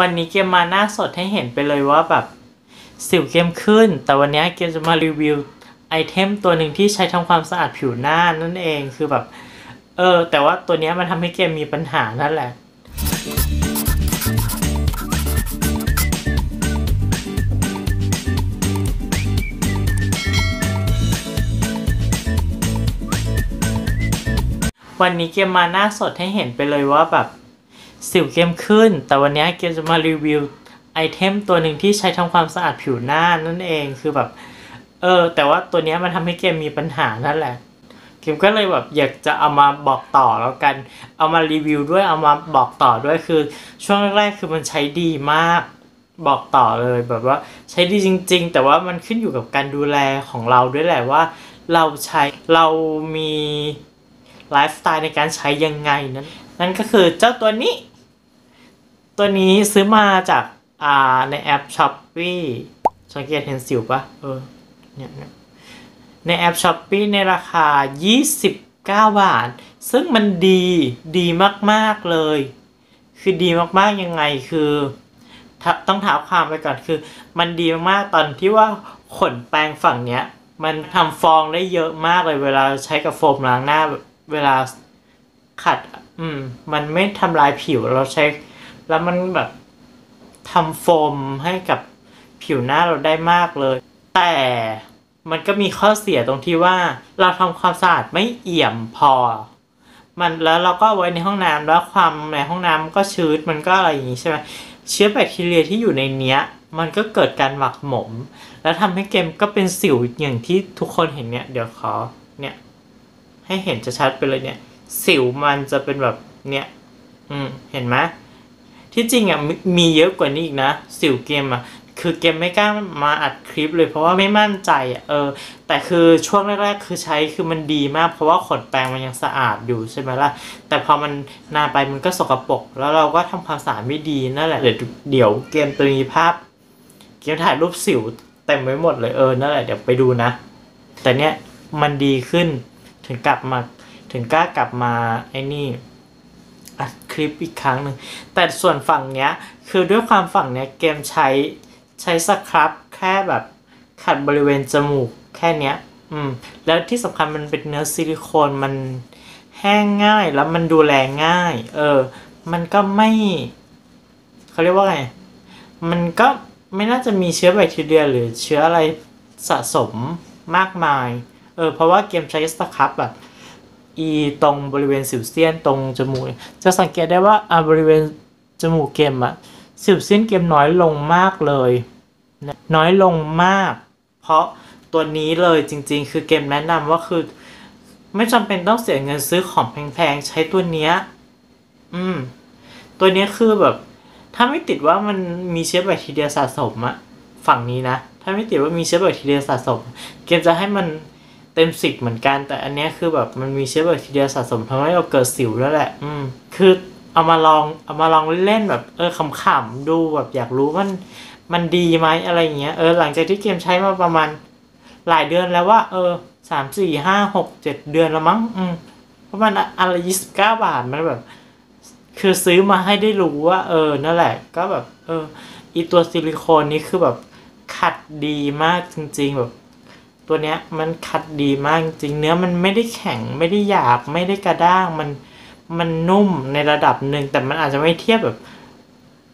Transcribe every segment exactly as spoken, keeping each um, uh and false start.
วันนี้เกมมาหน้าสดให้เห็นไปเลยว่าแบบสิวเกมขึ้นแต่วันนี้เกมจะมารีวิวไอเทมตัวหนึ่งที่ใช้ทำความสะอาดผิวหน้านั่นเองคือแบบเออแต่ว่าตัวนี้มันทำให้เกมมีปัญหานั่นแหละวันนี้เกมมาหน้าสดให้เห็นไปเลยว่าแบบสิวเกมขึ้นแต่วันนี้เกมจะมารีวิวไอเทมตัวหนึ่งที่ใช้ทำความสะอาดผิวหน้านั่นเองคือแบบเออแต่ว่าตัวนี้มันทำให้เกมมีปัญหานั่นแหละเกมก็เลยแบบอยากจะเอามาบอกต่อแล้วกันเอามารีวิวด้วยเอามาบอกต่อด้วยคือช่วงแรกๆคือมันใช้ดีมากบอกต่อเลยแบบว่าใช้ดีจริงๆแต่ว่ามันขึ้นอยู่กับการดูแลของเราด้วยแหละว่าเราใช้เรามีไลฟ์สไตล์ในการใช้ยังไงนั้นนั่นก็คือเจ้าตัวนี้ตัวนี้ซื้อมาจากอ่าในแอป Shopee สังเกตเห็นสิวปะเออเนี่ยในแอป Shopee ในราคายี่สิบเก้าบาทซึ่งมันดีดีมากๆเลยคือดีมากๆยังไงคือต้องถามความไปก่อนคือมันดีมากๆตอนที่ว่าขนแปรงฝั่งเนี้ยมันทำฟองได้เยอะมากเลยเวลาใช้กับโฟมล้างหน้าเวลาขัดอืมมันไม่ทำลายผิวเราใช้แล้วมันแบบทำโฟมให้กับผิวหน้าเราได้มากเลยแต่มันก็มีข้อเสียตรงที่ว่าเราทำความสะอาดไม่เอี่ยมพอมันแล้วเราก็ไว้ในห้องน้ำแล้วความในห้องน้ำก็ชื้นมันก็อะไรอย่างนี้ใช่ไหมเชื้อแบคทีเรียที่อยู่ในเนี้ยมันก็เกิดการหมักหมมแล้วทำให้เกมก็เป็นสิวอย่างที่ทุกคนเห็นเนี่ยเดี๋ยวขอเนี่ยให้เห็นชัดๆไปเลยเนี่ยสิวมันจะเป็นแบบเนี่ยอืมเห็นไหมที่จริงอ่ะ ม, มีเยอะกว่านี้อีกนะสิวเกมอ่ะคือเกมไม่กล้ามาอัดคลิปเลยเพราะว่าไม่มั่นใจอ่ะเออแต่คือช่วงแรกๆคือใช้คือมันดีมากเพราะว่าขนแปรงมันยังสะอาดอยู่ใช่ไหมล่ะแต่พอมันนานไปมันก็สกปรกแล้วเราก็ทำความสะอาดไม่ดีนั่นแหละเดี๋ยวเดี๋ยวเกมตัวนี้ภาพเกมถ่ายรูปสิวเต็มไปหมดเลยเออนั่นแหละเดี๋ยวไปดูนะแต่เนี้ยมันดีขึ้นถึงกลับมาถึงกล้ากลับมาไอ้นี่อัดคลิปอีกครั้งหนึ่งแต่ส่วนฝั่งเนี้ยคือด้วยความฝั่งเนี้ยเกมใช้ใช้สครับแค่แบบขัดบริเวณจมูกแค่เนี้ยอืมแล้วที่สำคัญมันเป็นเนื้อซิลิโคนมันแห้งง่ายแล้วมันดูแลง่ายเออมันก็ไม่เขาเรียกว่าไงมันก็ไม่น่าจะมีเชื้อแบคทีเรียหรือเชื้ออะไรสะสมมากมายเออเพราะว่าเกมใช้สครับแบบอีตรงบริเวณสิวเซียนตรงจมูกจะสังเกตได้ว่าอ่าบริเวณจมูกเกมอะสิวเซียนเกมน้อยลงมากเลยน้อยลงมากเพราะตัวนี้เลยจริงๆคือเกมแนะนำว่าคือไม่จำเป็นต้องเสียเงินซื้อของแพงๆใช้ตัวเนี้ยอืมตัวเนี้ยคือแบบถ้าไม่ติดว่ามันมีเชื้อแบคทีเรียสะสมอะฝั่งนี้นะถ้าไม่ติดว่ามีเชื้อแบคทีเรียสะสมเกมจะให้มันเต็มสิบเหมือนกันแต่อันนี้คือแบบมันมีเชื้อแบคทีเรียสะสมทำให้เราเกิดสิวแล้วแหละอืมคือเอามาลองเอามาลองเล่นแบบเออขำๆดูแบบอยากรู้มันมันดีไหมอะไรเงี้ยเออหลังจากที่เกมใช้มาประมาณหลายเดือนแล้วว่าเออสามสี่ห้าหกเจ็ดเดือนแล้วมั้งอืมเพราะมันอะไรยี่สิบเก้าบาทมันแบบคือซื้อมาให้ได้รู้ว่าเออนั่นแหละก็แบบเอออีตัวซิลิโคนนี้คือแบบขัดดีมากจริงๆแบบตัวเนี้ยมันขัดดีมากจริงเนื้อมันไม่ได้แข็งไม่ได้หยาบไม่ได้กระด้างมันมันนุ่มในระดับหนึ่งแต่มันอาจจะไม่เทียบแบบ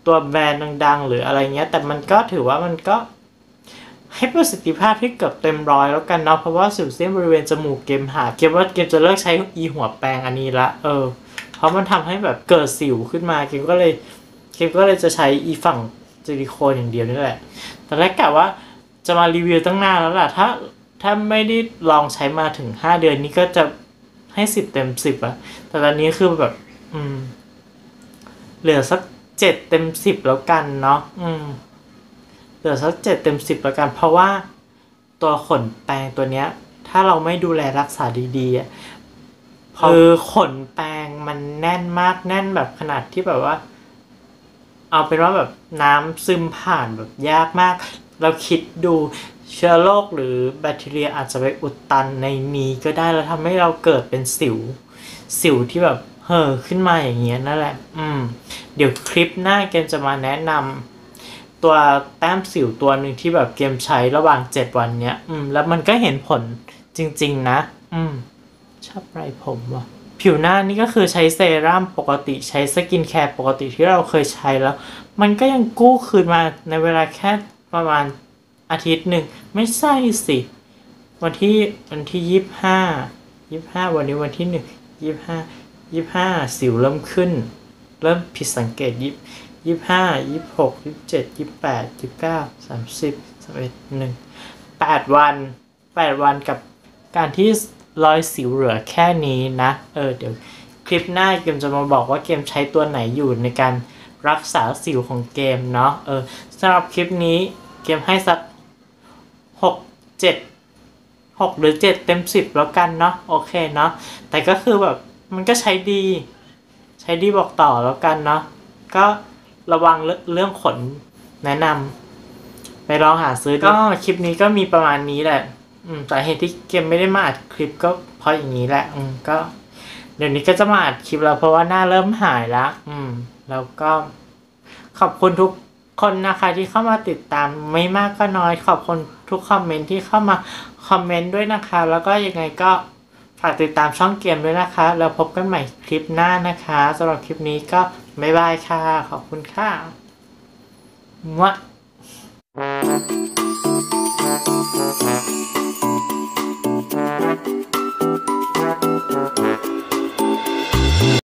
ตัวแบรนด์ดังๆหรืออะไรเงี้ยแต่มันก็ถือว่ามันก็ให้ประสิทธิภาพที่เกือบเต็มร้อยแล้วกันเนาะเพราะว่าสิวเซียนบริเวณจมูกเกมหาเกมว่าเกมจะเลิกใช้อีหัวแปรงอันนี้ละเออเพราะมันทำให้แบบเกิดสิวขึ้นมาเกมก็เลยเกมก็เลยจะใช้อีฝั่งซิลิโคนอย่างเดียวนี่แหละแต่แรกกะว่าจะมารีวิวตั้งนานแล้วล่ะถ้าถ้าไม่ได้ลองใช้มาถึงห้าเดือนนี้ก็จะให้สิบเต็มสิบอะแต่ตอนนี้คือแบบอืมเหลือสักเจ็ดเต็มสิบแล้วกันเนาะอืมเหลือสักเจ็ดเต็มสิบแล้วกันเพราะว่าตัวขนแปรงตัวเนี้ยถ้าเราไม่ดูแลรักษาดีๆอะพอขนแปรงมันแน่นมากแน่นแบบขนาดที่แบบว่าเอาเป็นว่าแบบน้ำซึมผ่านแบบยากมากเราคิดดูเชื้อโรคหรือแบคทีเรียอาจจะไปอุดตันในนี้ก็ได้แล้วทำให้เราเกิดเป็นสิวสิวที่แบบเห่อขึ้นมาอย่างเงี้ยนั่นแหละอืม เดี๋ยวคลิปหน้าเกมจะมาแนะนำตัวแต้มสิวตัวหนึ่งที่แบบเกมใช้ระหว่างเจ็ดวันเนี้ยอืมแล้วมันก็เห็นผลจริงๆนะอืมชอบไรผมว่ะผิวหน้านี่ก็คือใช้เซรั่มปกติใช้สกินแคร์ปกติที่เราเคยใช้แล้วมันก็ยังกู้คืนมาในเวลาแค่ประมาณอาทิตย์หนึ่งไม่ใช่สิวันที่วันที่ยี่สิบห้ายี่สิบห้าวันนี้วันที่หนึ่งยี่สิบห้ายี่สิบห้าสิวเริ่มขึ้นเริ่มผิดสังเกตยี่ยี่สิบห้ายี่สิบหกยี่สิบเจ็ดยี่สิบแปดยี่สิบเก้าสามสิบสามสิบเอ็ดหนึ่งแปดวันแปดวันกับการที่รอยสิวเหลือแค่นี้นะเออเดี๋ยวคลิปหน้าเกมจะมาบอกว่าเกมใช้ตัวไหนอยู่ในการรักษาสิวของเกมเนาะเออสำหรับคลิปนี้เกมให้สักหกเจ็ดหกหรือเจ็ดเต็มสิบแล้วกันเนาะโอเคเนาะแต่ก็คือแบบมันก็ใช้ดีใช้ดีบอกต่อแล้วกันเนาะก็ระวังเรื่องขนแนะนำไปลองหาซื้อก็คลิปนี้ก็มีประมาณนี้แหละสาเหตุที่เกมไม่ได้มาอัดคลิปก็เพราะอย่างนี้แหละอืมก็เดี๋ยวนี้ก็จะมาอัดคลิปแล้วเพราะว่าหน้าเริ่มหายละอืมแล้วก็ขอบคุณทุกคนนะคะที่เข้ามาติดตามไม่มากก็น้อยขอบคุณทุกคอมเมนต์ที่เข้ามาคอมเมนต์ด้วยนะคะแล้วก็ยังไงก็ฝากติดตามช่องเกมด้วยนะคะแล้วพบกันใหม่คลิปหน้านะคะสำหรับคลิปนี้ก็บ๊ายบายค่ะขอบคุณค่ะมะThank you.